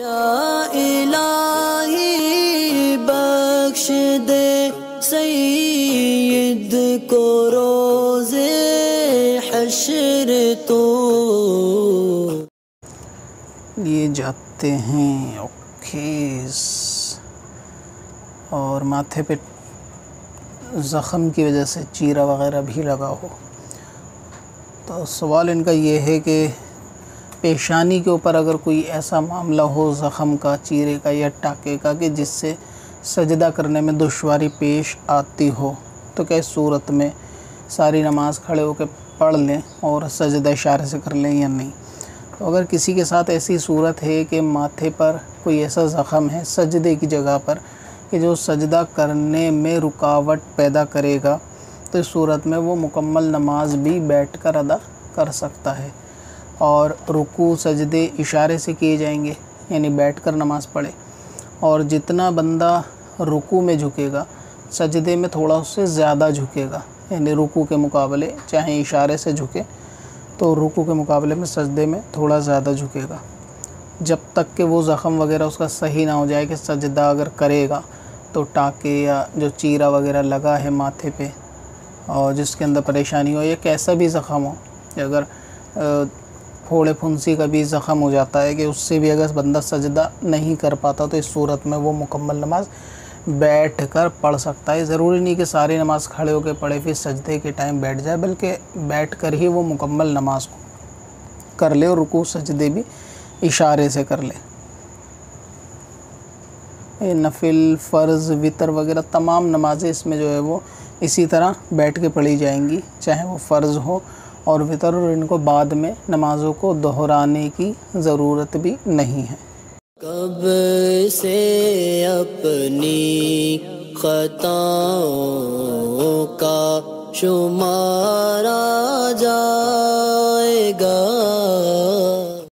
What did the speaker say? या इलाही बख्श दे सईद को रोज़े हश्र तो। ये जाते हैं ओखेस और माथे पे ज़ख़म की वजह से चीरा वग़ैरह भी लगा हो, तो सवाल इनका ये है कि पेशानी के ऊपर अगर कोई ऐसा मामला हो ज़ख़म का, चीरे का या टाके का कि जिससे सजदा करने में दुश्वारी पेश आती हो, तो क्या इस सूरत में सारी नमाज़ खड़े होकर पढ़ लें और सजदा इशारे से कर लें या नहीं। तो अगर किसी के साथ ऐसी सूरत है कि माथे पर कोई ऐसा ज़ख़म है सजदे की जगह पर कि जो सजदा करने में रुकावट पैदा करेगा, तो इस सूरत में वो मुकम्मल नमाज भी बैठकर अदा कर सकता है। और रुकू सजदे इशारे से किए जाएंगे, यानी बैठकर नमाज़ पढ़े, और जितना बंदा रुकू में झुकेगा सजदे में थोड़ा उससे ज़्यादा झुकेगा, यानी रुकू के मुकाबले, चाहे इशारे से झुके तो रुकू के मुकाबले में सजदे में थोड़ा ज़्यादा झुकेगा, जब तक कि वो ज़ख़म वग़ैरह उसका सही ना हो जाए कि सजदा अगर करेगा तो टाके या जो चीरा वग़ैरह लगा है माथे पे और जिसके अंदर परेशानी हो या कैसा भी ज़ख़म हो, अगर फोड़े फुंसी का भी ज़ख़म हो जाता है कि उससे भी अगर बंदा सजदा नहीं कर पाता, तो इस सूरत में वो मुकम्मल नमाज़ बैठ कर पढ़ सकता है। ज़रूरी नहीं कि सारी नमाज़ खड़े होकर पढ़े फिर सजदे के टाइम बैठ जाए, बल्कि बैठ कर ही वो मुकम्मल नमाज को कर ले और रुकू सजदे भी इशारे से कर ले। नफिल, फ़र्ज़, वितर वग़ैरह तमाम नमाज़ें इसमें जो है वो इसी तरह बैठ के पढ़ी जाएंगी, चाहे वो फ़र्ज़ हो और वितर, और इनको बाद में नमाज़ों को दोहराने की ज़रूरत भी नहीं है। कब से अपनी ख़ताओं का शुमारा